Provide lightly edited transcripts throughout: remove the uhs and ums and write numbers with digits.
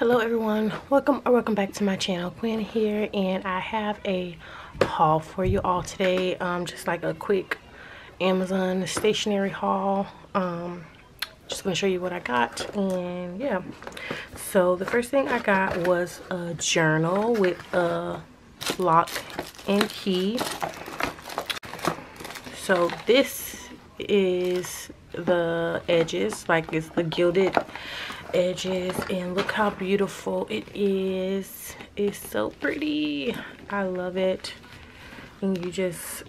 Hello everyone, welcome back to my channel. Quinn here, and I have a haul for you all today. Just like a quick Amazon stationery haul. Just gonna show you what I got, and yeah. So the first thing I got was a journal with a lock and key. So this is the edges, like it's the gilded edges, and look how beautiful it is. It's so pretty, I love it. And you just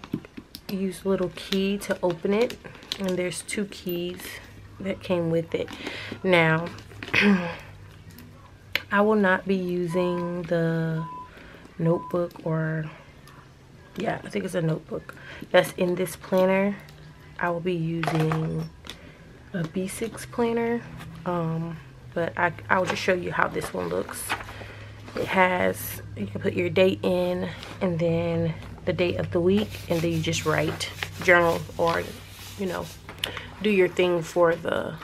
use a little key to open it, and there's two keys that came with it. Now I will not be using the notebook, or yeah, I think it's a notebook that's in this planner. I will be using a B6 planner, but I'll just show you how this one looks. It has, you can put your date in, and then the date of the week, and then you just write journal, or you know, do your thing for the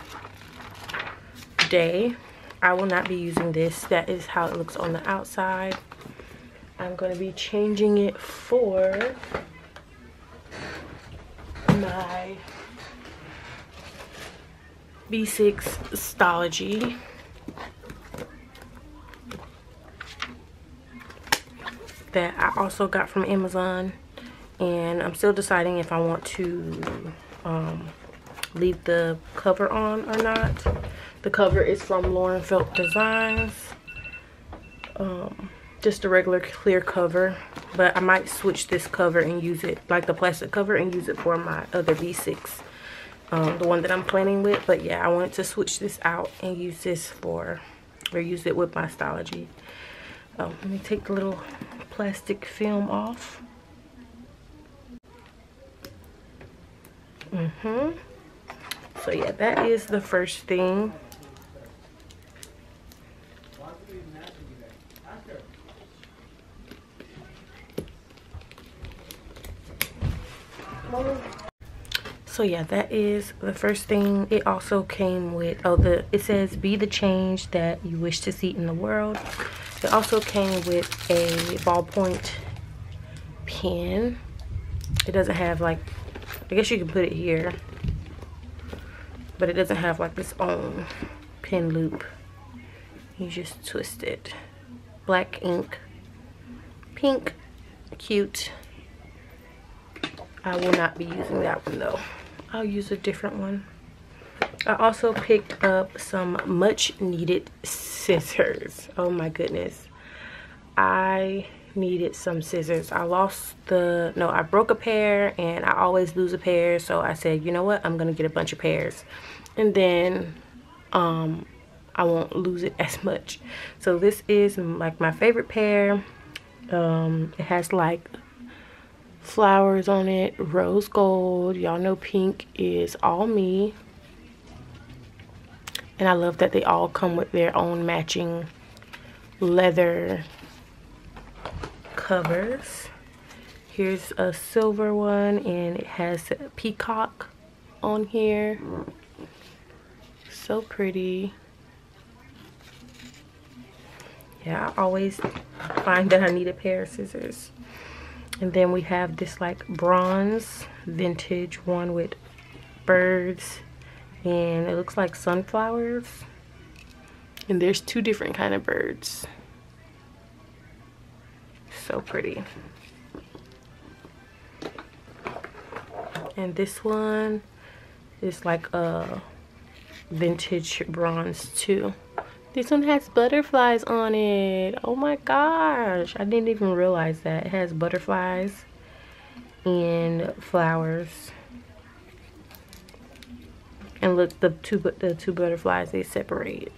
day. I will not be using this. That is how it looks on the outside. I'm going to be changing it for my B6 Stalogy. That I also got from Amazon, and I'm still deciding if I want to leave the cover on or not. The cover is from Lauren Felt Designs, just a regular clear cover, but I might switch this cover and use it, like the plastic cover, and use it for my other B6. The one that I'm planning with. But yeah, I wanted to switch this out and use this for, or use it with my Stalogy. Let me take the little plastic film off. So yeah, that is the first thing. So yeah, that is the first thing. It also came with, it says be the change that you wish to see in the world. It also came with a ballpoint pen. It doesn't have, like, I guess you can put it here, but it doesn't have like its own pen loop. You just twist it. Black ink, pink, cute. I will not be using that one though. I'll use a different one. I also picked up some much needed scissors. Oh my goodness, I needed some scissors. I broke a pair, and I always lose a pair, so I said, you know what, I'm gonna get a bunch of pairs, and then I won't lose it as much. So this is like my favorite pair. It has like flowers on it, rose gold. Y'all know pink is all me, and I love that they all come with their own matching leather covers. Here's a silver one, and it has a peacock on here. So pretty. Yeah, I always find that I need a pair of scissors. And then we have this like bronze vintage one with birds, and it looks like sunflowers, and there's two different kind of birds. So pretty. And this one is like a vintage bronze too. This one has butterflies on it. Oh my gosh, I didn't even realize that. It has butterflies and flowers. And look, the two butterflies, they separate.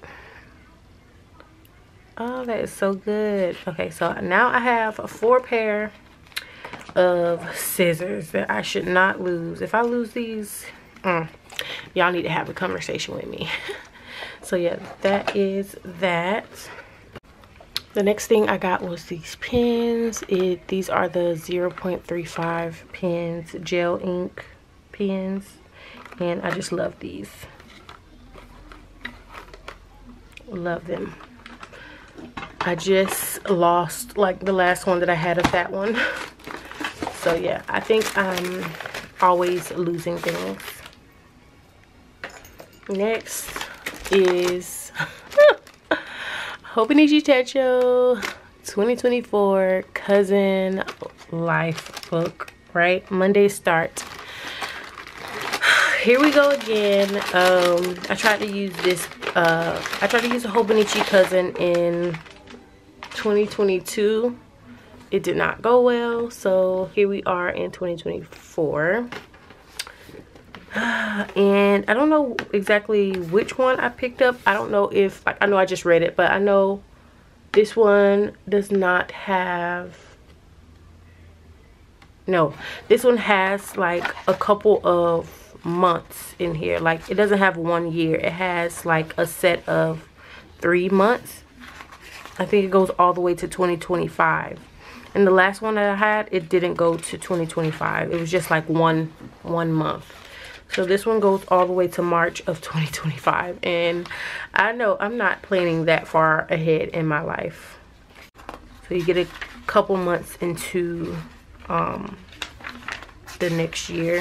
Oh, that is so good. Okay, so now I have a 4 pair of scissors that I should not lose. If I lose these, y'all need to have a conversation with me. So yeah, that is that. The next thing I got was these pens. These are the 0.35 pens, gel ink pens, and I just love these. Love them. I just lost like the last one that I had of that one. So yeah, I think I'm always losing things. Next is Hobonichi Techo 2024 Cousin Life book, right? Monday start. Here we go again. I tried to use this, I tried to use a Hobonichi Cousin in 2022. It did not go well, so here we are in 2024. And I don't know exactly which one I picked up. I don't know if, I know I just read it, but I know this one does not have, no, this one has like a couple of months in here. Like it doesn't have 1 year. It has like a set of 3 months. I think it goes all the way to 2025. And the last one that I had, it didn't go to 2025. It was just like one month. So this one goes all the way to March of 2025. And I know I'm not planning that far ahead in my life. So you get a couple months into the next year.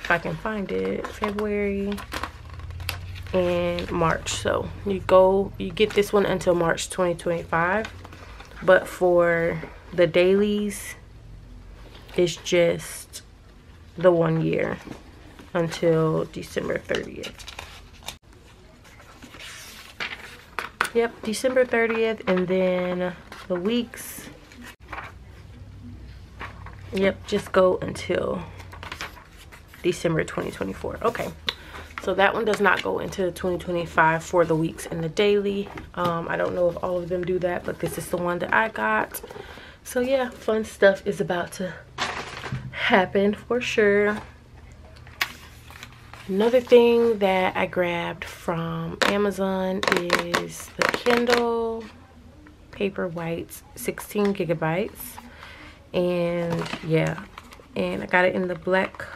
If I can find it, February and March. So you go, you get this one until March 2025. But for the dailies, it's just the 1 year. Until December 30th. Yep, December 30th, and then the weeks. Yep, just go until December 2024. Okay, so that one does not go into 2025 for the weeks and the daily. I don't know if all of them do that, but this is the one that I got. So yeah, fun stuff is about to happen for sure. Another thing that I grabbed from Amazon is the Kindle Paperwhite 16 gigabytes. And yeah, and I got it in the black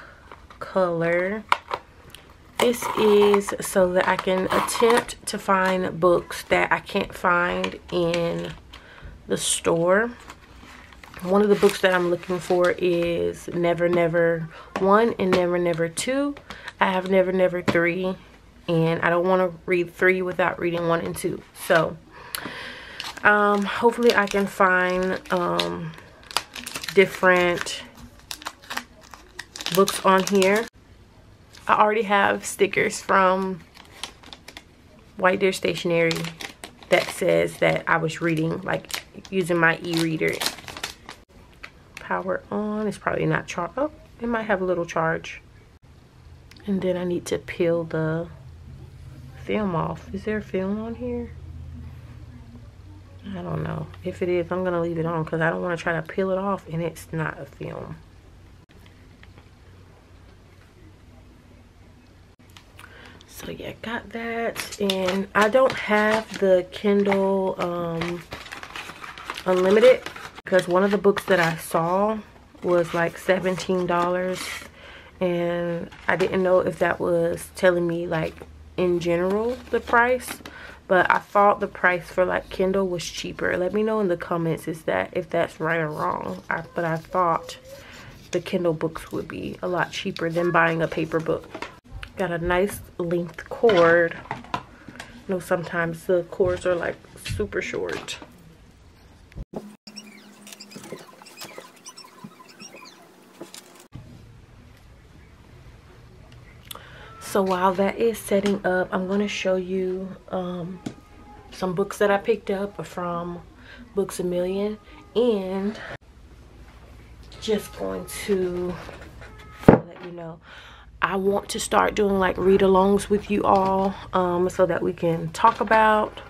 color. This is so that I can attempt to find books that I can't find in the store. One of the books that I'm looking for is Never Never 1 and Never Never 2. I have Never Never 3, and I don't want to read 3 without reading 1 and 2. So, hopefully I can find different books on here. I already have stickers from White Deer Stationery that says that I was reading, like using my e-reader. Power on. It's probably not charged. Oh, it might have a little charge. And then I need to peel the film off. Is there film on here? I don't know. If it is, I'm going to leave it on because I don't want to try to peel it off and it's not a film. So yeah, got that. And I don't have the Kindle Unlimited because one of the books that I saw was like $17. And I didn't know if that was telling me like in general the price, but I thought the price for like Kindle was cheaper. Let me know in the comments is that if that's right or wrong. But I thought the Kindle books would be a lot cheaper than buying a paper book. Got a nice length cord. I know sometimes the cords are like super short. So while that is setting up, I'm going to show you some books that I picked up from Books A Million, and just going to let you know I want to start doing like read-alongs with you all so that we can talk about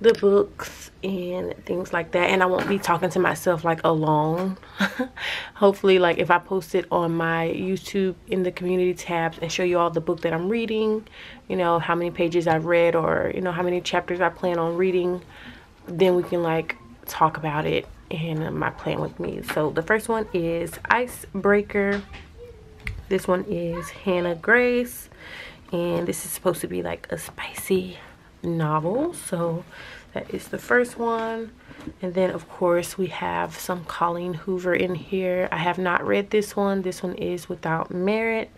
the books and things like that, and I won't be talking to myself like alone. Hopefully, like if I post it on my YouTube in the community tabs and show you all the book that I'm reading, you know, how many pages I've read, or you know, how many chapters I plan on reading, then we can like talk about it and my plan with me. So the first one is Icebreaker. This one is Hannah Grace, and this is supposed to be like a spicy novel. So that is the first one. And then of course we have some Colleen Hoover in here. I have not read this one. This one is Without Merit.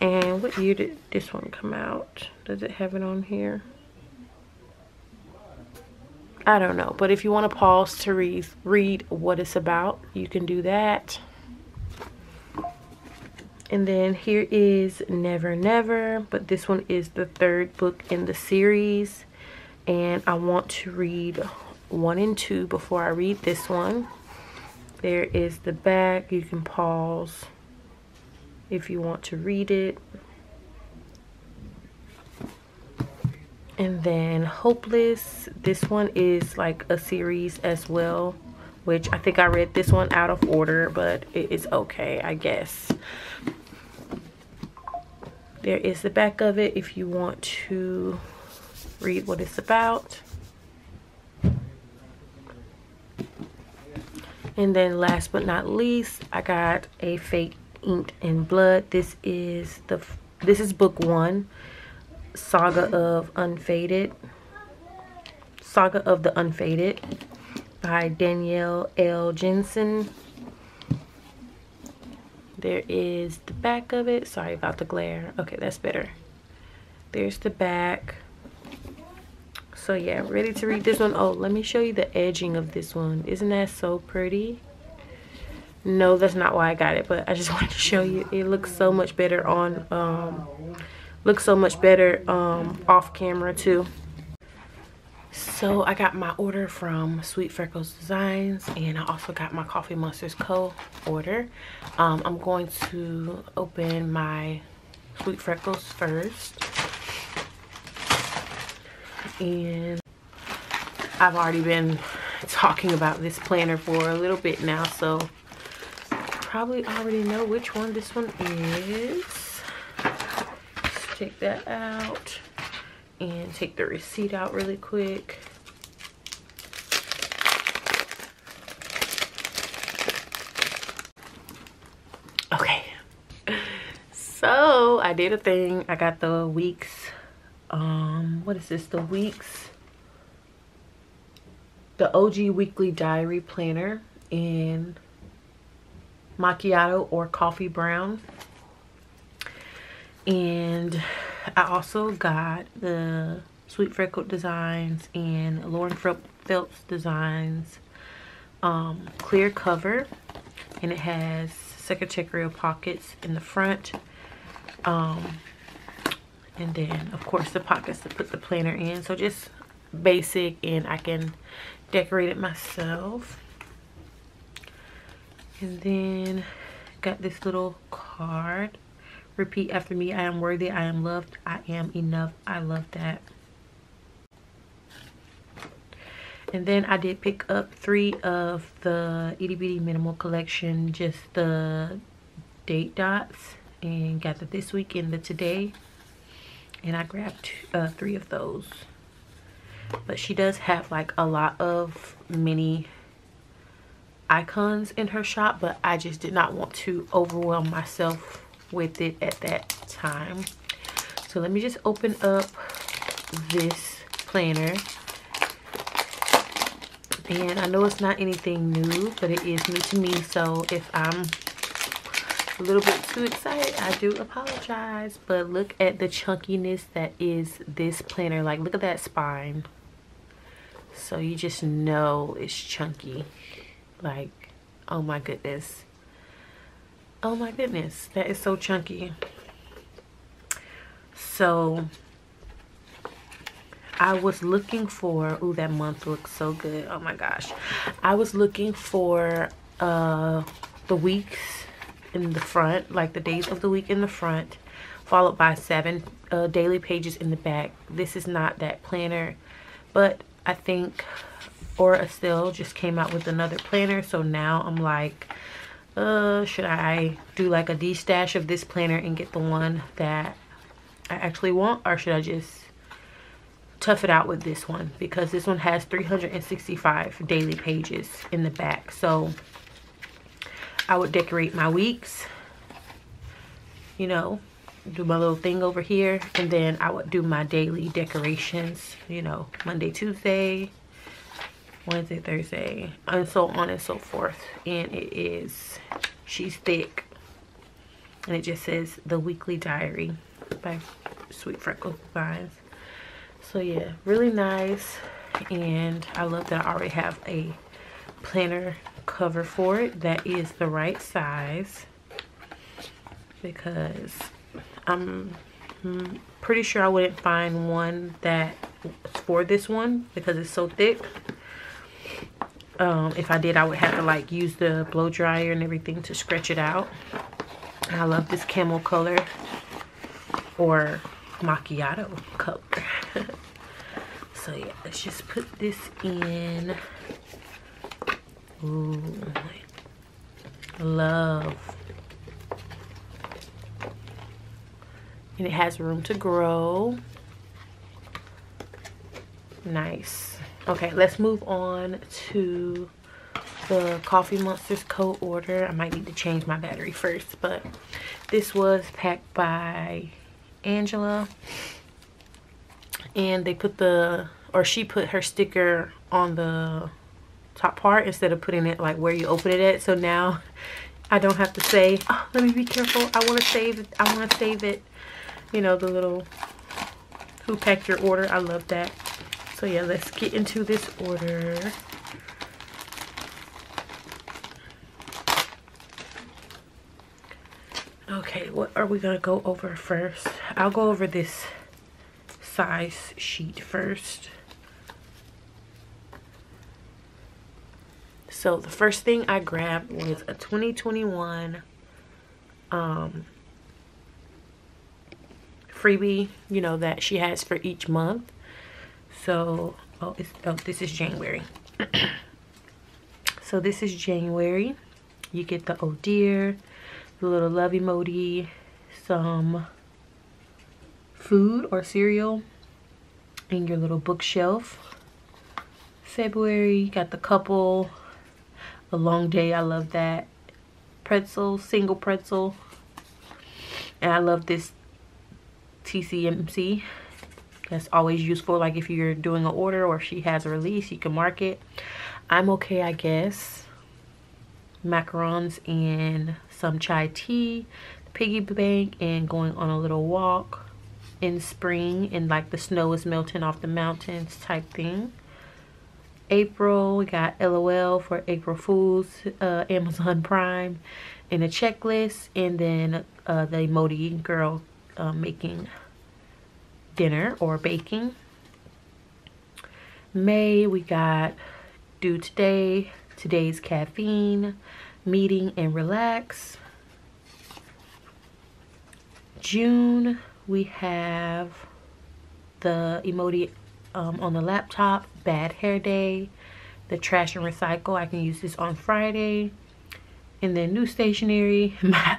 And what year did this one come out? Does it have it on here? I don't know, but if you want to pause to read what it's about, you can do that. And then here is Never Never, but this one is the third book in the series. And I want to read 1 and 2 before I read this one. There is the back. You can pause if you want to read it. And then Hopeless, this one is like a series as well, which I think I read this one out of order, but it is okay, I guess. There is the back of it if you want to read what it's about. And then last but not least, I got a Fake Inked in Blood. This is book 1, Saga of the Unfaded by Danielle L. Jensen. There is the back of it. Sorry about the glare. Okay, that's better. There's the back. So yeah, I'm ready to read this one. Oh, let me show you the edging of this one. Isn't that so pretty? No, that's not why I got it, but I just wanted to show you. It looks so much better on off camera too. So I got my order from Sweet Freckled Designs, and I also got my Coffee Monsters Co. order. I'm going to open my Sweet Freckles first. And I've already been talking about this planner for a little bit now, so probably already know which one this one is. Let's check that out and take the receipt out really quick. Okay, so I did a thing. I got the week's the OG Weekly Diary Planner in Macchiato or Coffee Brown. And I also got the Sweet Freckled Designs and Lauren Phelps Designs clear cover. And it has secretarial pockets in the front. And then, of course, the pockets to put the planner in. So just basic, and I can decorate it myself. And then got this little card. Repeat after me. I am worthy. I am loved. I am enough. I love that. And then I did pick up 3 of the Itty Bitty Minimal Collection, just the date dots, and got the This Week and the Today. And I grabbed 3 of those. But she does have like a lot of mini icons in her shop, but I just did not want to overwhelm myself with it at that time. So let me just open up this planner. And I know it's not anything new, but it is new to me, so if I'm a little bit too excited, I do apologize. But look at the chunkiness that is this planner. Like, look at that spine. So you just know it's chunky. Like, oh my goodness, oh my goodness, that is so chunky. So I was looking for, ooh, that month looks so good, oh my gosh. I was looking for the weeks in the front, like the days of the week in the front, followed by 7 daily pages in the back. This is not that planner, but I think Aura Estelle just came out with another planner, so now I'm like, should I do like a de-stash of this planner and get the one that I actually want, or should I just tough it out with this one, because this one has 365 daily pages in the back. So I would decorate my weeks, you know, do my little thing over here, and then I would do my daily decorations, you know, Monday, Tuesday, Wednesday, Thursday, and so on and so forth. And it is She's Thick, and it just says The Weekly Diary by Sweet Freckled Vines. So yeah, really nice, and I love that I already have a planner cover for it that is the right size, because I'm pretty sure I wouldn't find one that's for this one because it's so thick. If I did, I would have to like use the blow dryer and everything to stretch it out. And I love this camel color, or macchiato color. So yeah, let's just put this in. Ooh, love. And it has room to grow. Nice. Okay, let's move on to the Coffee Monsters Co. order. I might need to change my battery first, but this was packed by Angela, and they put the, or she put her sticker on the top part instead of putting it like where you open it at. So now I don't have to say, oh, let me be careful, I want to save it, I want to save it, you know, the little who packed your order. I love that. So yeah, let's get into this order. Okay, what are we gonna go over first? I'll go over this size sheet first. So the first thing I grabbed was a 2021 freebie, you know, that she has for each month. So, this is January. So this is January. You get the oh dear, the little love emoji, some food or cereal, and your little bookshelf. February, you got the couple, a long day, I love that. Pretzel, single pretzel. And I love this TCMC. That's always useful, like if you're doing an order or if she has a release, you can mark it. I'm okay, I guess. Macarons and some chai tea, piggy bank, and going on a little walk in spring, and like the snow is melting off the mountains type thing. April, we got LOL for April Fools, Amazon Prime, and a checklist, and then the emoji girl making dinner or baking. May, we got do today, today's caffeine, meeting and relax. June, we have the emoji on the laptop, bad hair day, the trash and recycle, I can use this on Friday, and then new stationery,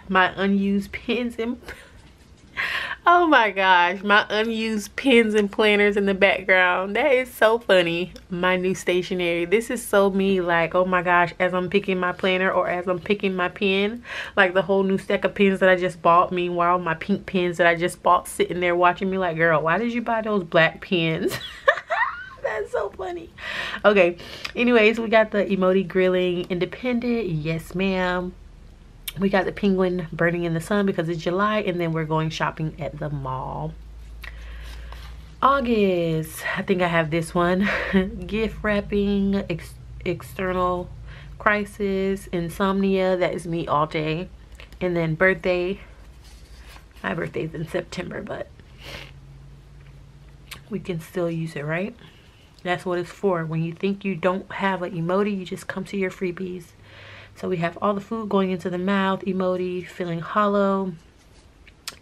my unused pens and oh my gosh, my unused pens and planners in the background. That is so funny. My new stationery. This is so me, like, oh my gosh, as I'm picking my planner or as I'm picking my pen, like the whole new stack of pens that I just bought. Meanwhile, my pink pens that I just bought sitting there watching me like, girl, why did you buy those black pens? That's so funny. Okay, anyways, we got the emoji grilling independent. Yes, ma'am. We got the penguin burning in the sun because it's July, and then we're going shopping at the mall. August, I think I have this one. Gift wrapping, external crisis, insomnia, that is me all day. And then birthday. My birthday's in September, but we can still use it, right? That's what it's for. When you think you don't have an emoji, you just come to your freebies. So we have all the food going into the mouth emoji, feeling hollow,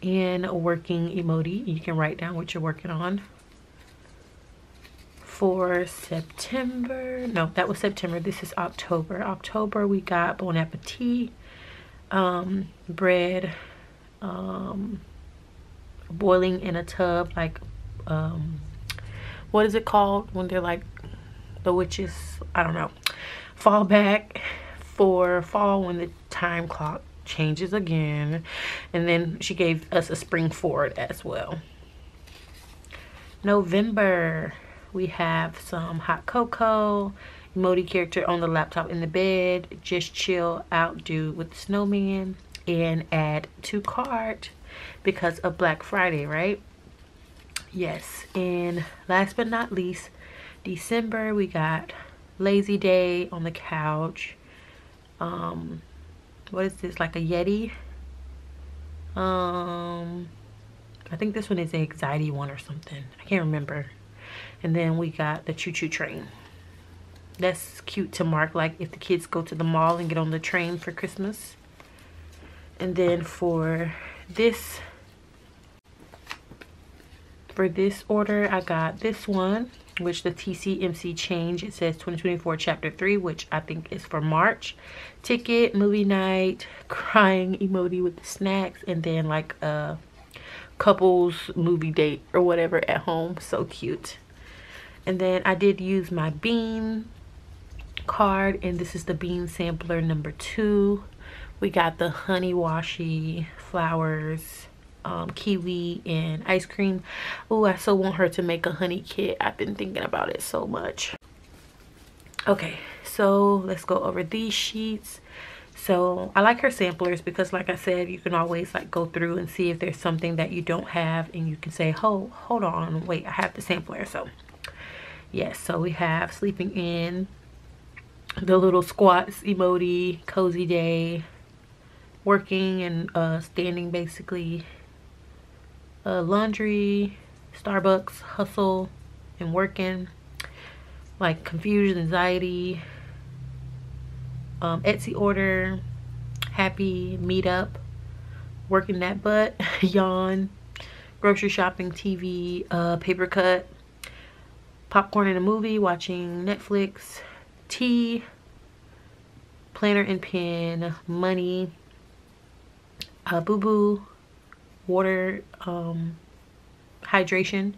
and a working emoji. You can write down what you're working on. For September, no, that was September. This is October. October, we got Bon Appetit, bread, boiling in a tub, like, what is it called when they're like the witches? I don't know. Fall back. For fall, when the time clock changes again. And then she gave us a spring forward as well. November, we have some hot cocoa, emoji character on the laptop in the bed, just chill out dude with the snowman, and add to cart because of Black Friday, right? Yes. And last but not least, December, we got lazy day on the couch. What is this, like a Yeti? I think this one is the anxiety one or something, I can't remember. And then we got the choo-choo train. That's cute to mark, like if the kids go to the mall and get on the train for Christmas. And then for this order, I got this one, which the TCMC change, it says 2024 chapter 3, which I think is for March. Ticket, movie night, crying emoji with the snacks, and then like a couples movie date or whatever at home. So cute. And then I did use my bean card, and this is the bean sampler number 2. We got the honey washi, flowers, kiwi, and ice cream. Oh, I so want her to make a honey kit. I've been thinking about it so much. Okay, so let's go over these sheets. So I like her samplers because, like I said, you can always like go through and see if there's something that you don't have, and you can say, oh, hold on, wait, I have the sampler. So yes, so we have sleeping in, the little squats emoji, cozy day, working and standing basically, laundry, Starbucks, hustle, and working, like confusion, anxiety, Etsy order, happy, meet up, working that butt, yawn, grocery shopping, TV, paper cut, popcorn in a movie, watching Netflix, tea, planner and pen, money, boo boo, water, hydration,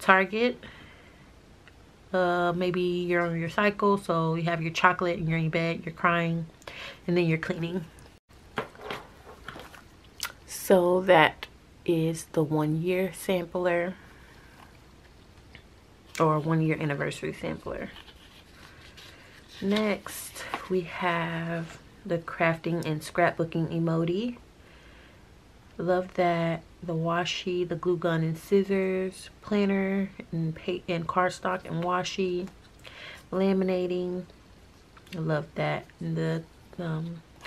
Target, maybe you're on your cycle, so you have your chocolate and you're in your bed, you're crying, and then you're cleaning. So that is the 1 year sampler, or 1 year anniversary sampler. Next we have the crafting and scrapbooking emoji. Love that. The washi, the glue gun and scissors, planner and cardstock and washi, laminating. I love that. And the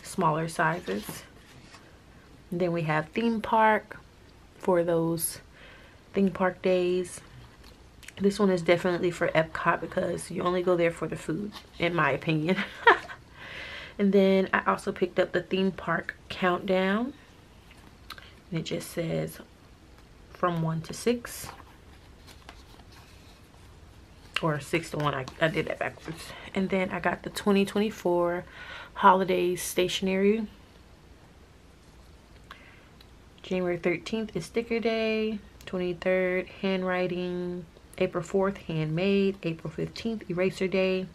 smaller sizes. And then we have theme park for those theme park days. This one is definitely for Epcot because you only go there for the food, in my opinion. And then I also picked up the theme park countdown. And it just says from 1 to 6. Or 6 to 1, I did that backwards. And then I got the 2024 holiday stationery. January 13th is sticker day. 23rd, handwriting. April 4th, handmade. April 15th, eraser day.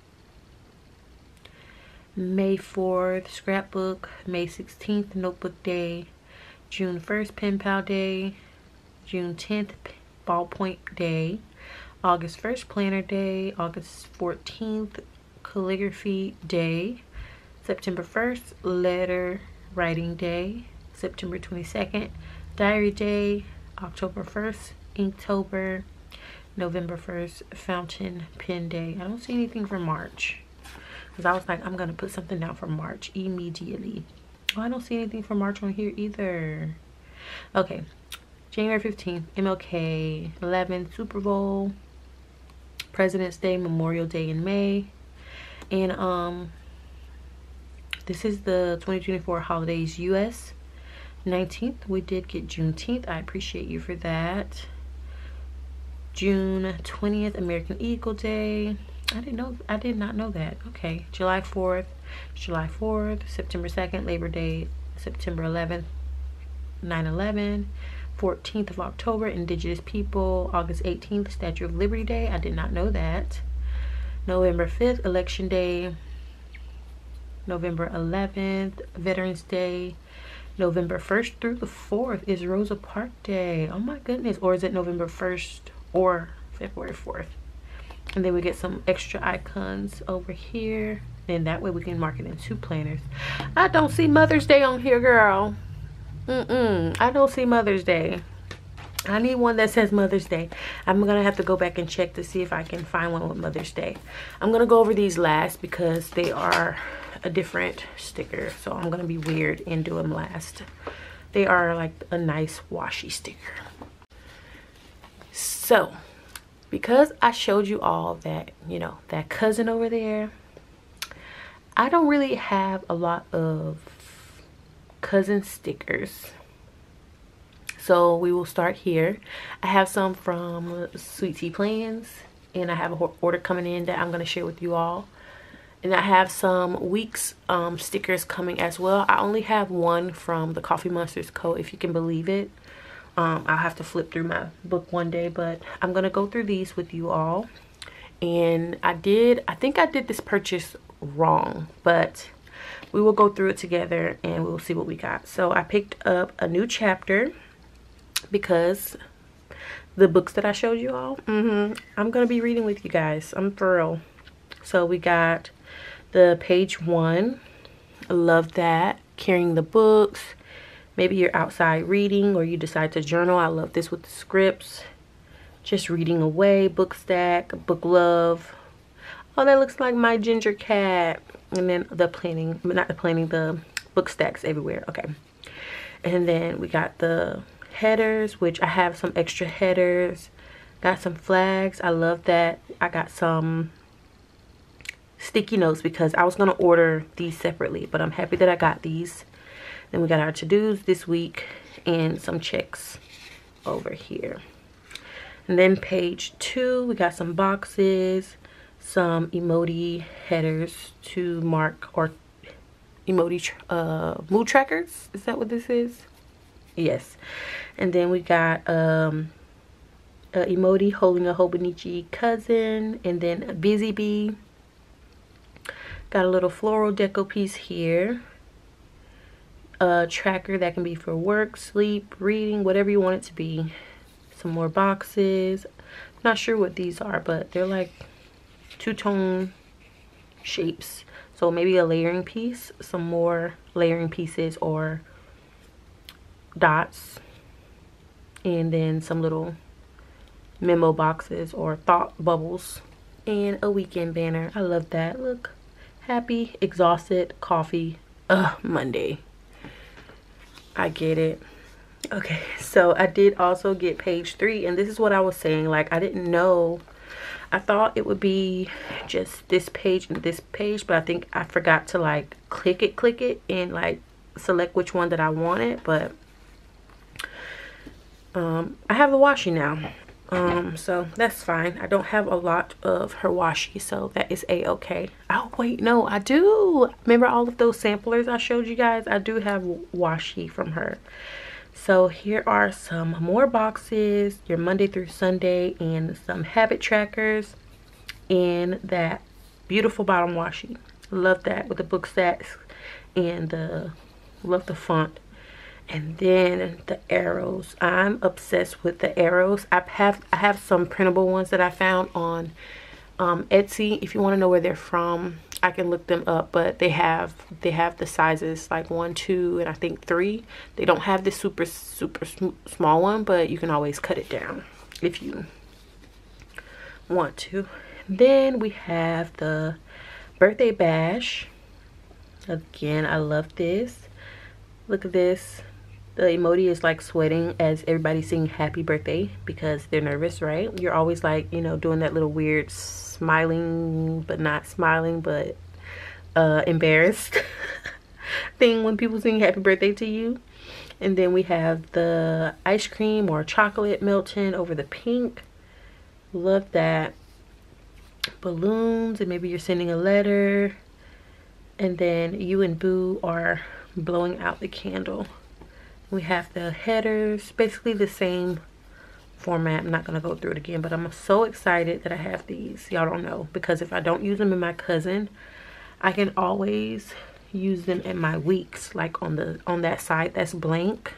May 4th, scrapbook. May 16th, notebook day. June 1st, pen pal day. June 10th, ballpoint day. August 1st, planner day. August 14th, calligraphy day. September 1st, letter writing day. September 22nd, diary day. October 1st, Inktober. November 1st, fountain pen day. I don't see anything for March, because I was like, I'm gonna put something down for March immediately. Oh, I don't see anything for March on here either. Okay, January 15th, MLK, 11th, Super Bowl, President's Day, Memorial Day in May. And this is the 2024 holidays US. 19th, we did get Juneteenth. I appreciate you for that. June 20th, American Eagle Day. I did not know that. Okay, July 4th. July 4th, September 2nd, Labor Day, September 11th, 9/11, 14th of October, Indigenous People, August 18th, Statue of Liberty Day. I did not know that. November 5th, Election Day, November 11th, Veterans Day. November 1st through the 4th is Rosa Park Day. Oh my goodness. Or is it November 1st or February 4th? And then we get some extra icons over here. And that way we can mark it in two planners. I don't see Mother's Day on here, girl. I don't see Mother's Day. I need one that says Mother's Day. I'm gonna have to go back and check to see if I can find one with Mother's Day. I'm gonna go over these last because they are a different sticker, so I'm gonna be weird and do them last. They are like a nice washi sticker. So because I showed you all that, you know, that cousin over there, I don't really have a lot of cousin stickers. So we will start here. I have some from Sweet Tea Plans, and I have an order coming in that I'm going to share with you all. And I have some Weeks stickers coming as well. I only have one from the Coffee Monsters Co, if you can believe it. I'll have to flip through my book one day, but I'm going to go through these with you all. And I think I did this purchase wrong, but we will go through it together and we'll see what we got. So I picked up A New Chapter, because the books that I showed you all, I'm gonna be reading with you guys. I'm thrilled. So we got the page 1. I love that. Carrying the books. Maybe you're outside reading or you decide to journal. I love this with the scripts. Just reading away. Book stack. Book love. Oh, that looks like my ginger cat. And then the planning, not the planning, the book stacks everywhere. Okay. And then we got the headers, which I have some extra headers. Got some flags. I love that. I got some sticky notes because I was going to order these separately, but I'm happy that I got these. Then we got our to-dos this week and some checks over here. And then page 2, we got some boxes, some emoji headers to mark, or emoji mood trackers. Is that what this is? Yes. And then we got an emoji holding a Hobonichi cousin, and then a busy bee. Got a little floral deco piece here. A tracker that can be for work, sleep, reading, whatever you want it to be. Some more boxes. I'm not sure what these are, but they're like two-tone shapes. So maybe a layering piece, some more layering pieces or dots, and then some little memo boxes or thought bubbles, and a weekend banner. I love that. Look, happy, exhausted, coffee, Monday. I get it. Okay, so I did also get page 3, and this is what I was saying, like I didn't know. I thought it would be just this page and this page, but I think I forgot to like click it and like select which one that I wanted. But I have the washi now, so that's fine. I don't have a lot of her washi, so that is a-okay. Oh wait, no, I do. Remember all of those samplers I showed you guys? I do have washi from her. So here are some more boxes, your Monday through Sunday, and some habit trackers, and that beautiful bottom washi. Love that with the book stacks, and love the font. And then the arrows. I'm obsessed with the arrows. I have some printable ones that I found on Etsy. If you want to know where they're from, I can look them up, but they have the sizes like 1, 2, and I think 3. They don't have the super small one, but you can always cut it down if you want to. Then we have the birthday bash. Again, I love this. Look at this. The emoji is like sweating as everybody's singing happy birthday because they're nervous, right? You're always like, you know, doing that little weird smiling but not smiling, but embarrassed thing when people sing happy birthday to you. And then we have the ice cream or chocolate melting over the pink. Love that. Balloons, and maybe you're sending a letter, and then you and Boo are blowing out the candle. We have the headers, basically the same format. I'm not going to go through it again, but I'm so excited that I have these. Y'all don't know, because if I don't use them in my cousin, I can always use them in my weeks, like on that side that's blank.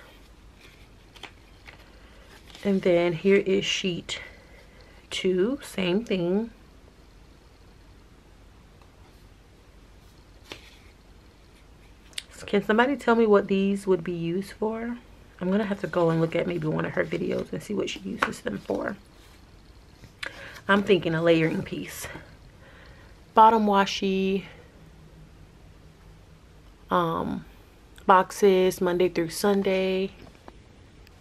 And then here is sheet 2, same thing. Can somebody tell me what these would be used for? I'm gonna have to go and look at maybe one of her videos and see what she uses them for. I'm thinking a layering piece. Bottom washi, boxes Monday through Sunday,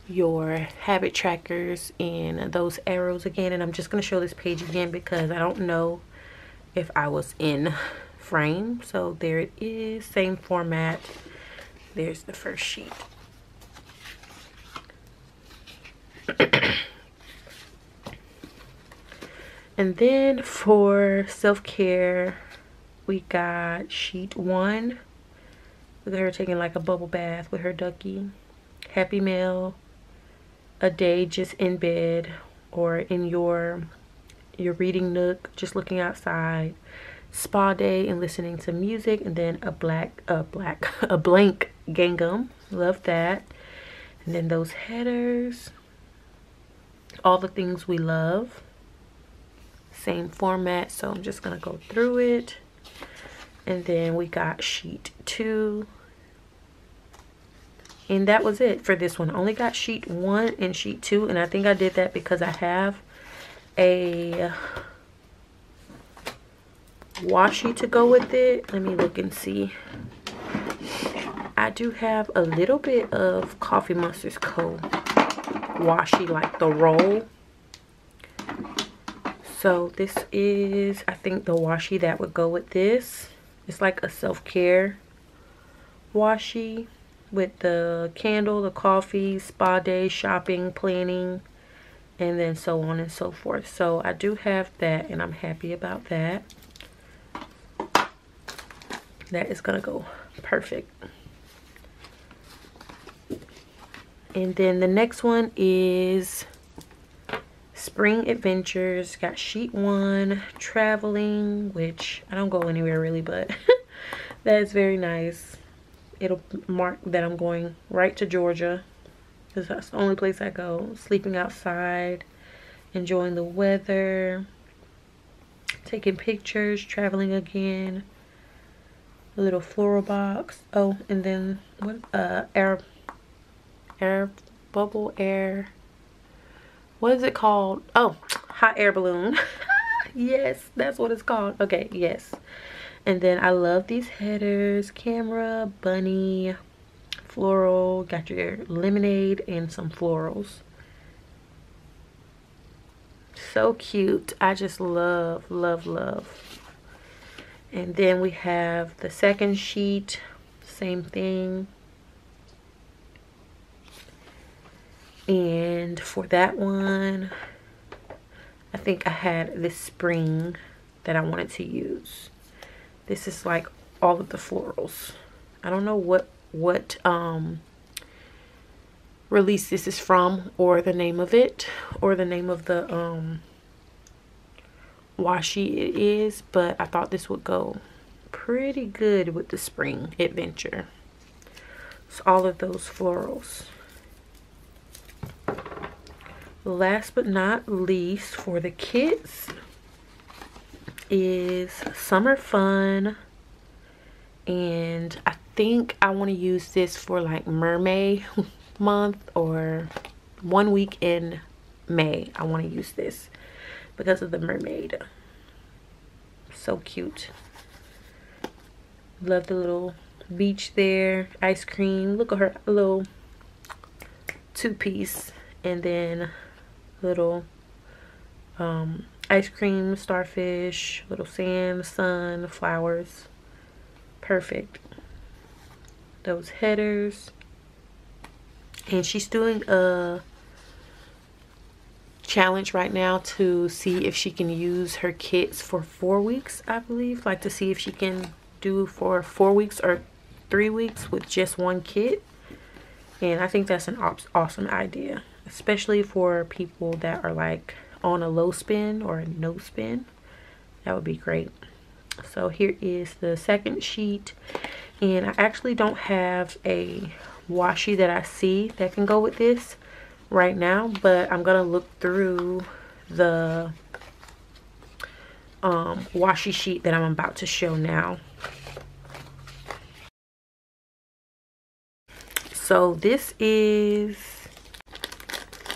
your habit trackers, and those arrows again. And I'm just gonna show this page again because I don't know if I was in frame. So there it is, same format. There's the first sheet. And then for self-care, we got sheet 1 with her taking like a bubble bath with her ducky, happy meal, a day just in bed or in your reading nook, just looking outside, spa day and listening to music, and then a blank gingham, love that. And then those headers, all the things we love, same format. So I'm just gonna go through it. And then we got sheet 2, and that was it for this one. I only got sheet 1 and sheet 2, and I think I did that because I have a washi to go with it. Let me look and see. I do have a little bit of Coffee Monsters Co. washi, like the roll. So this is, I think, the washi that would go with this. It's like a self-care washi with the candle, the coffee, spa day, shopping, planning, and then so on and so forth. So I do have that, and I'm happy about that. That is gonna go perfect. And then the next one is Spring Adventures. Got sheet 1, traveling, which I don't go anywhere really, but that is very nice. It'll mark that I'm going right to Georgia because that's the only place I go. Sleeping outside, enjoying the weather, taking pictures, traveling again. A little floral box. Oh, and then what? Air bubble. What is it called? Oh, hot air balloon. Yes, that's what it's called. Okay, yes. And then I love these headers. Camera, bunny, floral. Got your lemonade and some florals. So cute. I just love, love, love. And then we have the second sheet, same thing. And for that one, I think I had this spring that I wanted to use. This is like all of the florals. I don't know what release this is from, or the name of it, or the name of the washi it is, but I thought this would go pretty good with the Spring Adventure. It's all of those florals. Last but not least for the kids is Summer Fun, and I think I want to use this for like mermaid month, or one week in May. I want to use this because of the mermaid. So cute. Love the little beach there. Ice cream. Look at her little two-piece. And then little ice cream, starfish, little sand, sun, flowers. Perfect. Those headers. And she's doing a challenge right now to see if she can use her kits for 4 weeks, I believe, like to see if she can do for 4 weeks or 3 weeks with just one kit. And I think that's an awesome idea, especially for people that are like on a low spin or a no spin. That would be great. So here is the second sheet, And I actually don't have a washi that I see that can go with this right now, but I'm gonna look through the washi sheet that I'm about to show now. So this is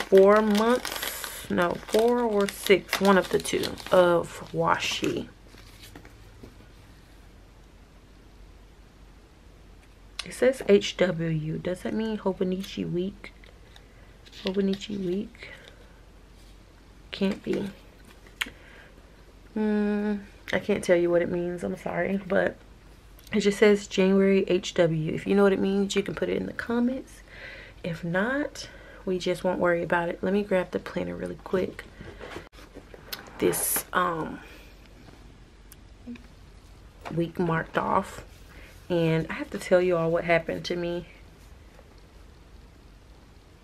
4 months, no, 4 or 6, one of the two, of washi. It says HW. Does that mean Hobonichi week? Hobonichi week? Can't be. I can't tell you what it means. I'm sorry, but it just says January HW. If you know what it means, you can put it in the comments. If not, we just won't worry about it. Let me grab the planner really quick. This week marked off. And I have to tell you all what happened to me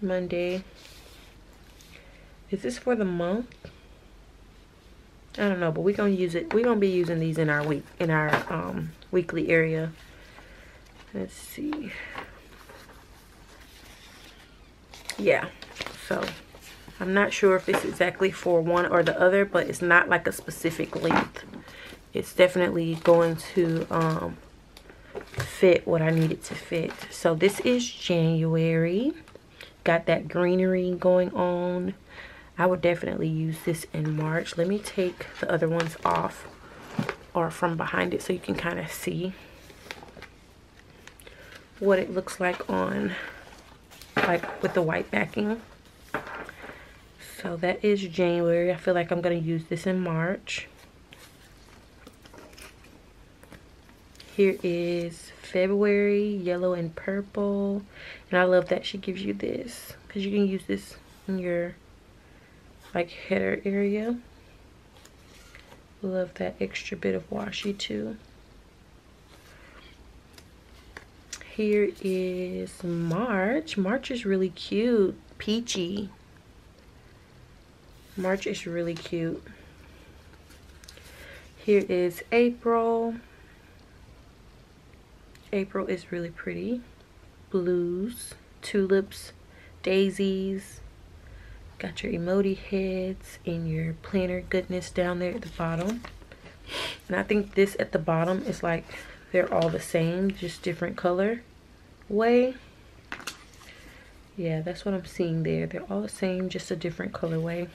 Monday. Is this for the month? I don't know, but we're gonna use it. We're gonna be using these in our week, in our weekly area. Let's see. Yeah, so I'm not sure if it's exactly for one or the other, but it's not like a specific length. It's definitely going to fit what I need it to fit. So this is January. Got that greenery going on. I would definitely use this in March. Let me take the other ones off or from behind it so you can kind of see what it looks like on, like, with the white backing. So that is January. I feel like I'm going to use this in March. Here is February, yellow and purple. And I love that she gives you this, because you can use this in your, like, header area. Love that extra bit of washi too. Here is March. March is really cute. Peachy. March is really cute. Here is April. April is really pretty. Blues, tulips, daisies. Got your emoji heads and your planner goodness down there at the bottom. And I think this at the bottom is like, they're all the same, just different color way. Yeah, that's what I'm seeing there. They're all the same, just a different colorway.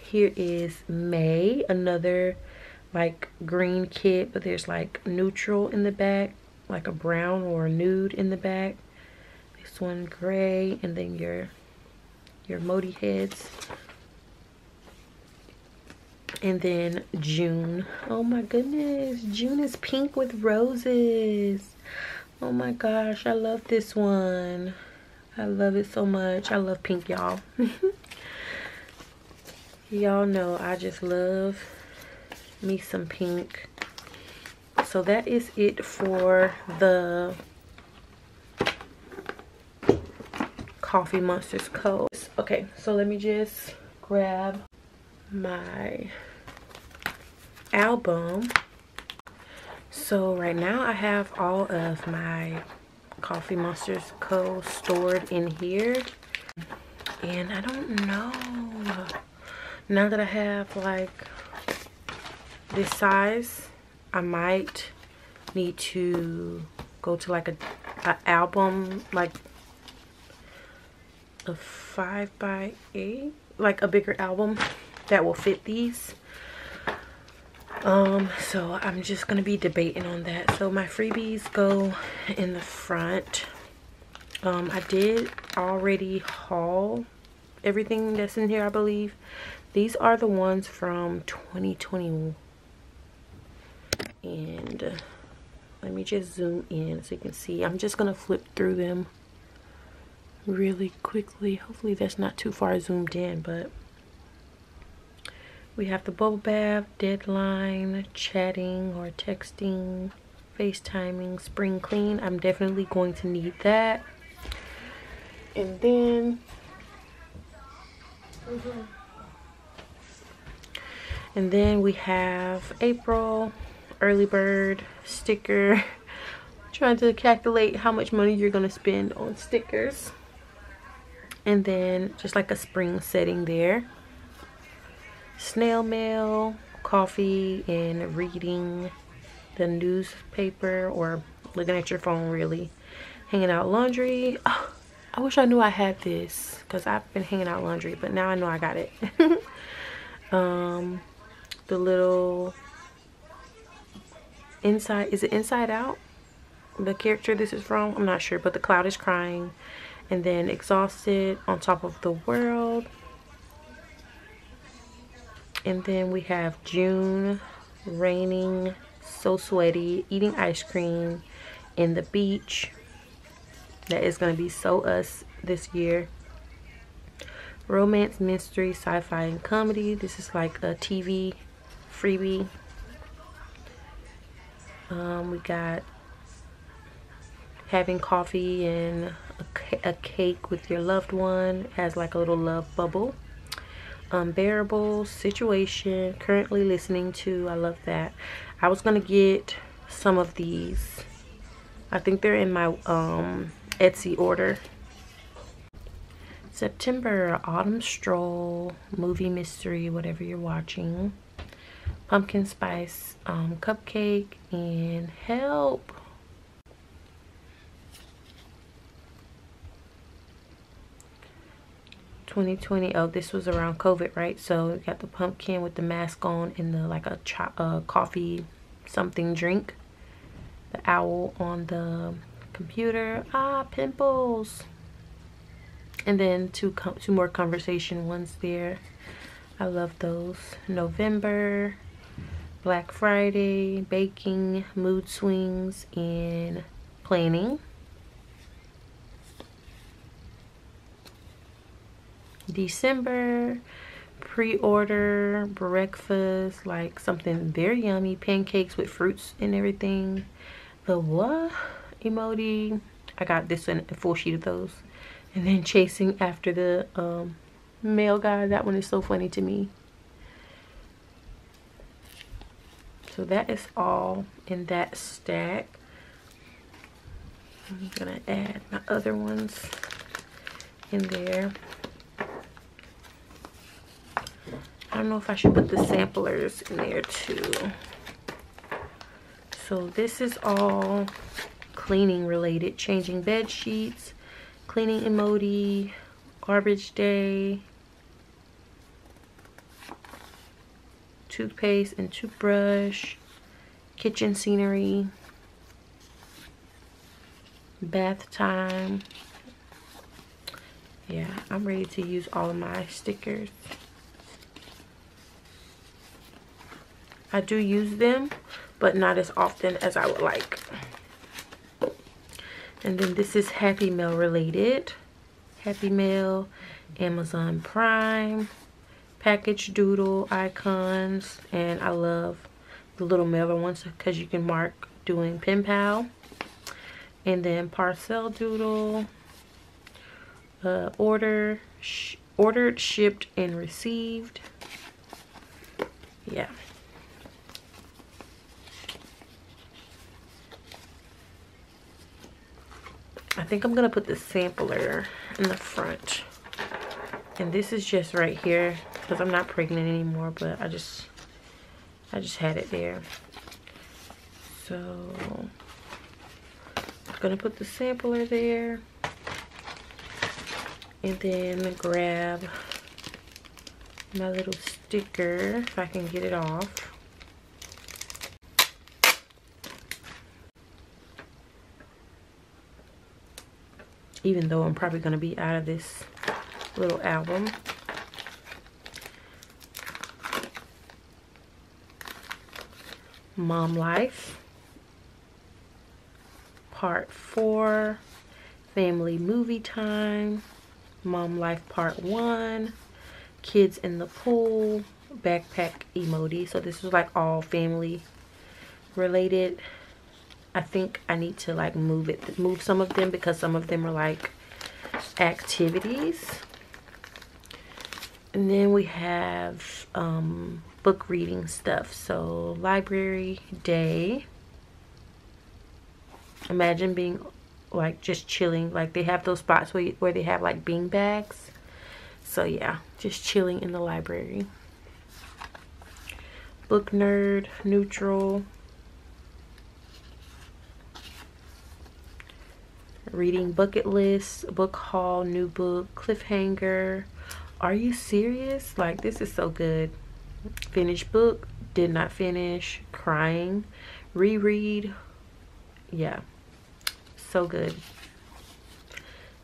Here is May, another like green kit, but there's like neutral in the back, like a brown or a nude in the back. This one gray, and then your modi heads. And then June. Oh my goodness, June is pink with roses. Oh my gosh, I love this one. I love it so much. I love pink, y'all. Y'all know I just love me some pink. So that is it for the Coffee Monsters Co. Okay, so let me just grab my album. So right now I have all of my Coffee Monsters Co. stored in here, and I don't know, now that I have like this size, I might need to go to like a album, like a 5x8, like a bigger album that will fit these. So I'm just gonna be debating on that. So my freebies go in the front. I did already haul everything that's in here, I believe. These are the ones from 2021. And let me just zoom in so you can see. I'm just gonna flip through them really quickly. Hopefully that's not too far zoomed in. But we have the bubble bath, deadline, chatting or texting, FaceTiming, spring clean. I'm definitely going to need that. And then we have April, early bird sticker. Trying to calculate how much money you're gonna spend on stickers. And then just like a spring setting there. Snail mail, coffee, and reading the newspaper or looking at your phone really. Hanging out laundry. Oh, I wish I knew I had this because I've been hanging out laundry, but now I know I got it. The little inside, is it Inside Out? The character this is from, I'm not sure, but the cloud is crying. And then Exhausted, On Top of the World. And then we have June, Raining, So Sweaty, Eating Ice Cream, and The Beach. That is going to be so us this year. Romance, mystery, sci-fi, and comedy. This is like a TV freebie. We got having coffee and a cake with your loved one. It has like a little love bubble. Unbearable, Situation, Currently Listening To. I love that. I was going to get some of these. I think they're in my Etsy order. September, Autumn Stroll, Movie Mystery, whatever you're watching. Pumpkin Spice Cupcake, and Help. Oh, this was around COVID, right? So we got the pumpkin with the mask on and the like a coffee something drink. The owl on the computer. Ah, pimples. And then two more conversation ones there. I love those. November, Black Friday, baking, mood swings, and planning. December, pre-order, breakfast, like something very yummy, pancakes with fruits and everything. The what emoji? I got this one, a full sheet of those. And then chasing after the mail guy. That one is so funny to me. So that is all in that stack. I'm gonna add my other ones in there. I don't know if I should put the samplers in there too. So this is all cleaning related. Changing bed sheets, cleaning emoji, garbage day, toothpaste and toothbrush, kitchen scenery, bath time. Yeah, I'm ready to use all of my stickers. I do use them, but not as often as I would like. And then this is Happy Mail related. Happy Mail, Amazon Prime, package doodle icons, and I love the little mailer ones because you can mark doing pen pal. And then parcel doodle, ordered, shipped, and received. Yeah. I think I'm gonna put the sampler in the front, and this is just right here because I'm not pregnant anymore, but I just had it there. So I'm gonna put the sampler there and then grab my little sticker if I can get it off. Even though I'm probably going to be out of this little album. Mom Life. Part 4. Family Movie Time. Mom Life Part 1. Kids in the Pool. Backpack Emoji. So this is like all family related. I think I need to like move some of them because some of them are like activities. And then we have book reading stuff. So library day. Imagine being like just chilling. Like they have those spots where they have like bean bags. So yeah, just chilling in the library. Book nerd, neutral. Reading bucket list, book haul, new book, cliffhanger. Are you serious? Like this is so good. Finished book, did not finish, crying, reread. Yeah, so good.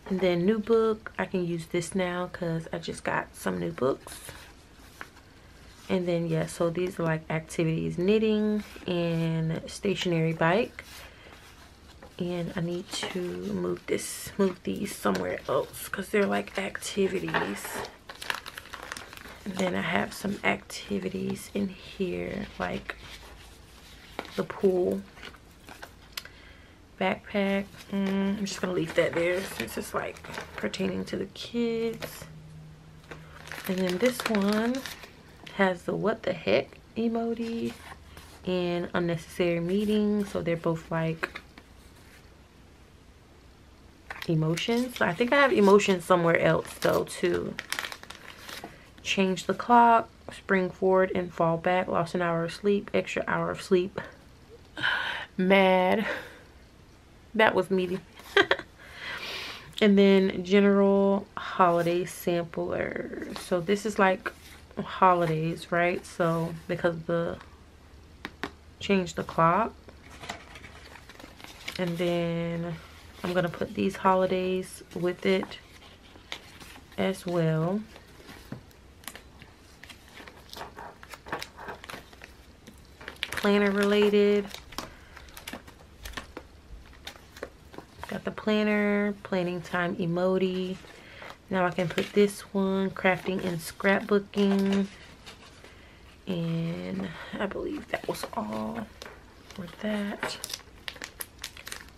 And then new book, I can use this now because I just got some new books. And then yeah, so these are like activities, knitting and stationary bike. And I need to move these somewhere else because they're like activities. And then I have some activities in here like the pool, backpack. I'm just gonna leave that there since it's like pertaining to the kids. And then this one has the what the heck emoji and unnecessary meeting. So they're both like emotions. I think I have emotions somewhere else though too. Change the clock, spring forward and fall back, lost an hour of sleep, extra hour of sleep, mad. That was me. And then general holiday sampler. So this is like holidays, right? So because the change the clock. And then I'm going to put these holidays with it as well. Planner related. Got the planner, planning time emoji. Now I can put this one, crafting and scrapbooking. And I believe that was all for that.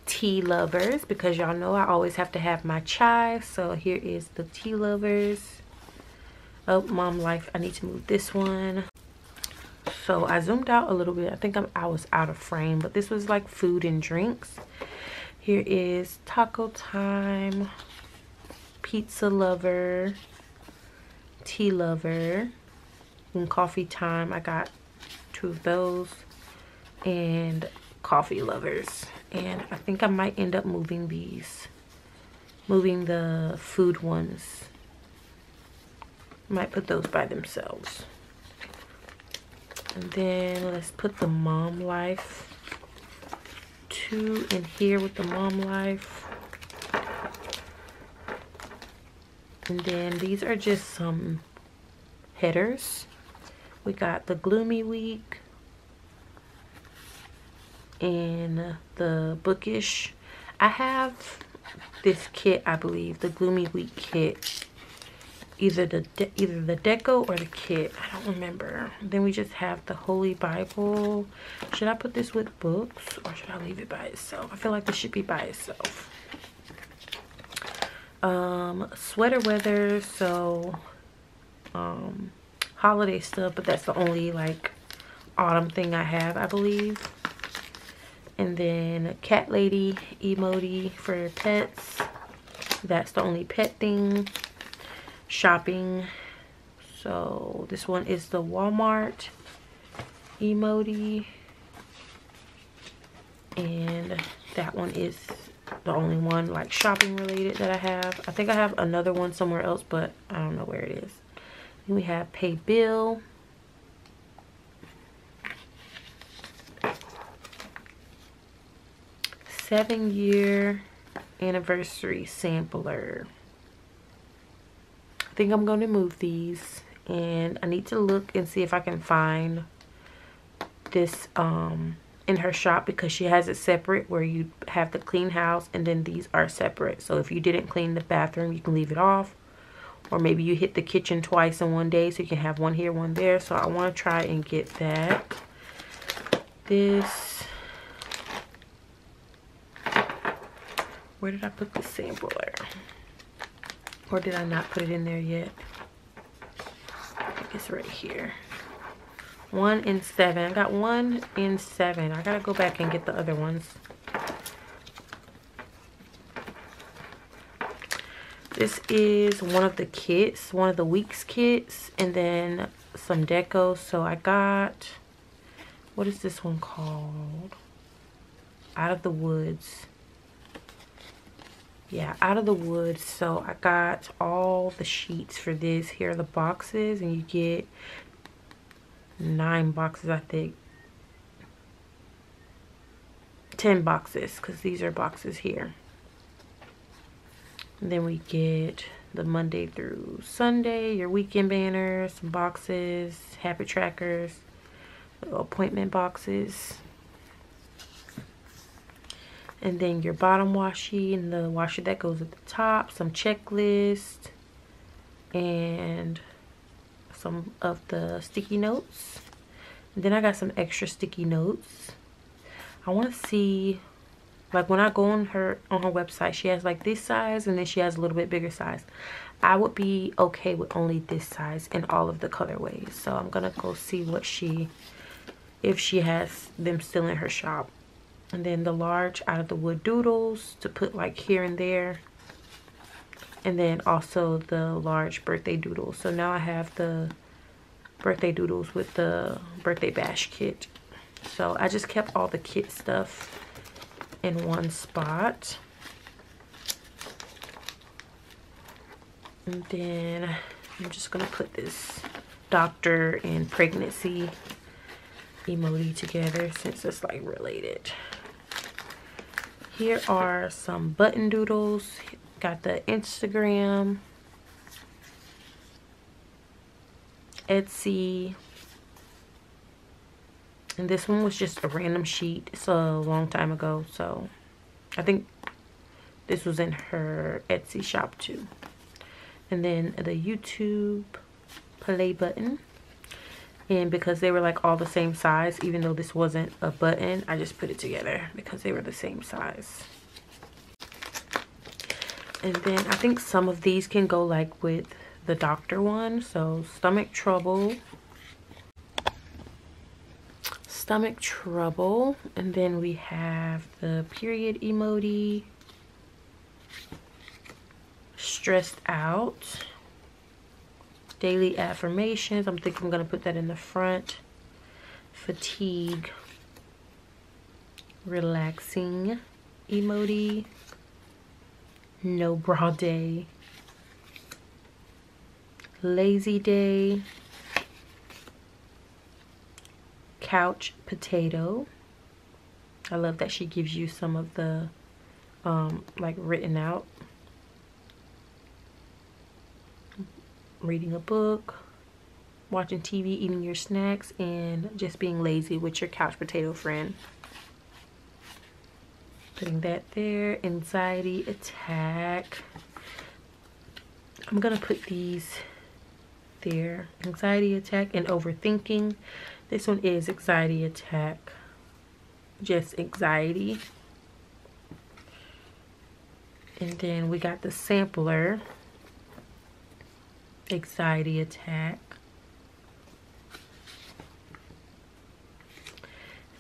Tea lovers, because y'all know I always have to have my chai. So here is the tea lovers. Oh, mom life, I need to move this one. So I zoomed out a little bit. I think I was out of frame, but this was like food and drinks. Here is taco time, pizza lover, tea lover, and coffee time. I got two of those, and coffee lovers. And I think I might end up moving these. Moving the food ones. Might put those by themselves. And then let's put the mom life two in here with the mom life. And then these are just some headers. We got the gloomy week. And the bookish. I have this kit, I believe, the gloomy week kit, either the deco or the kit, I don't remember. Then we just have the Holy Bible. Should I put this with books or should I leave it by itself? I feel like this should be by itself. Sweater weather, so holiday stuff, but that's the only like autumn thing I have, I believe. And then cat lady emoji for pets. That's the only pet thing. Shopping. So this one is the Walmart emoji. And that one is the only one like shopping related that I have. I think I have another one somewhere else, but I don't know where it is. Then we have pay bill. Seven-year anniversary sampler. I think I'm going to move these, and I need to look and see if I can find this in her shop, because she has it separate where you have the clean house and then these are separate. So if you didn't clean the bathroom, you can leave it off, or maybe you hit the kitchen twice in one day, so you can have one here, one there. So I want to try and get that. This. Where did I put the sampler? Or did I not put it in there yet? It's right here. 1 and 7. I got 1 and 7. I gotta go back and get the other ones. This is one of the kits, one of the week's kits, and then some deco. So I got, what is this one called? Out of the Woods. Yeah, Out of the Woods. So I got all the sheets for this. Here are the boxes, and you get 9 boxes, I think. 10 boxes, because these are boxes here. And then we get the Monday through Sunday, your weekend banners, some boxes, habit trackers, appointment boxes. And then your bottom washi and the washer that goes at the top, some checklists, and some of the sticky notes. And then I got some extra sticky notes. I want to see... like when I go on her website, she has like this size and then she has a little bit bigger size. I would be okay with only this size and all of the colorways. So I'm gonna go see what she, if she has them still in her shop. And then the large Out of the Wood doodles to put like here and there. And then also the large birthday doodles. So now I have the birthday doodles with the birthday bash kit. So I just kept all the kit stuff in one spot. And then I'm just gonna put this doctor and pregnancy emoji together since it's like related. Here are some button doodles. Got the Instagram, Etsy. And this one was just a random sheet. It's a long time ago. So I think this was in her Etsy shop too. And then the YouTube play button. And because they were like all the same size, even though this wasn't a button, I just put it together because they were the same size. And then I think some of these can go like with the doctor one. So stomach trouble. Stomach trouble, and then we have the period emoji, stressed out, daily affirmations. I'm thinking I'm gonna put that in the front. Fatigue, relaxing emoji, no bra day, lazy day, couch potato. I love that she gives you some of the like written out. Reading a book, watching TV, eating your snacks, and just being lazy with your couch potato friend. Putting that there. Anxiety attack. I'm gonna put these there. Anxiety attack and overthinking. This one is anxiety attack, just anxiety. And then we got the sampler, anxiety attack,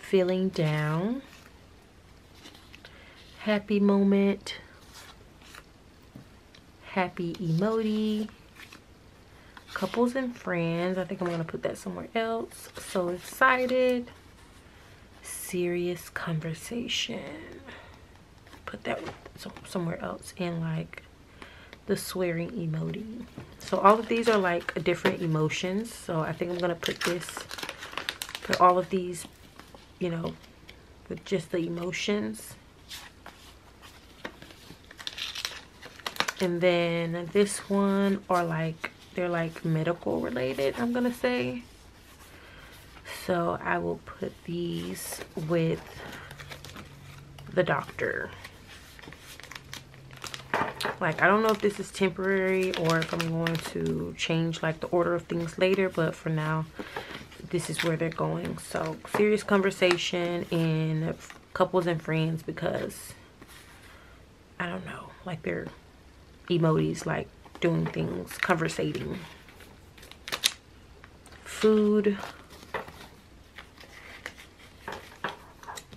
feeling down, happy moment, happy emoji, couples and friends. I think I'm gonna put that somewhere else. So excited, serious conversation. Put that somewhere else in like the swearing emoji. So all of these are like different emotions. So I think I'm gonna put this, put all of these, you know, with just the emotions. And then this one are like, they're like medical related, I'm gonna say. So I will put these with the doctor. Like, I don't know if this is temporary or if I'm going to change like the order of things later, but for now, this is where they're going. So serious conversation and couples and friends, because I don't know, like they're emojis, like doing things, conversating. food.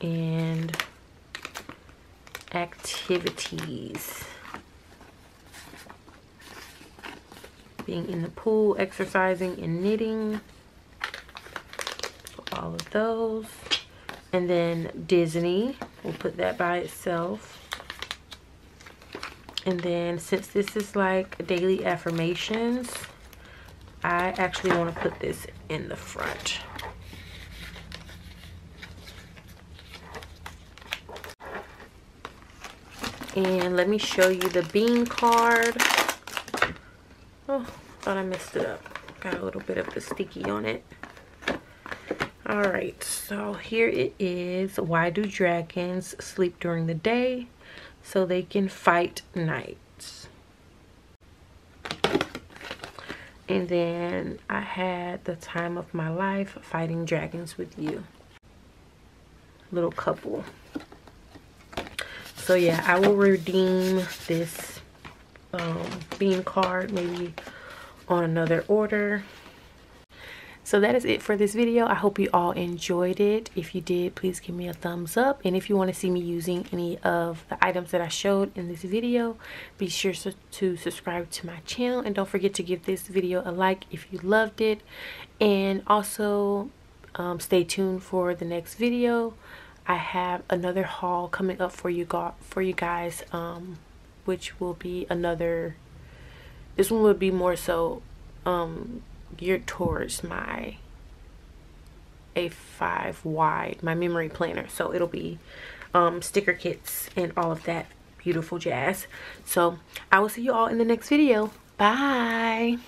And activities. Being in the pool, exercising, and knitting. Put all of those. And then Disney. We'll put that by itself. And then since this is like daily affirmations, I actually want to put this in the front. And let me show you the bean card. Oh, thought I messed it up. Got a little bit of the sticky on it. Alright, so here it is. Why do dragons sleep during the day? So they can fight nights. And then I had the time of my life fighting dragons with you. Little couple. So yeah, I will redeem this bean card maybe on another order. So that is it for this video. I hope you all enjoyed it. If you did, please give me a thumbs up. And if you want to see me using any of the items that I showed in this video, be sure to subscribe to my channel. And don't forget to give this video a like if you loved it. And also stay tuned for the next video. I have another haul coming up for you guys, which will be another, this one will be more so geared towards my A5 wide, my memory planner. So it'll be sticker kits and all of that beautiful jazz. So I will see you all in the next video. Bye.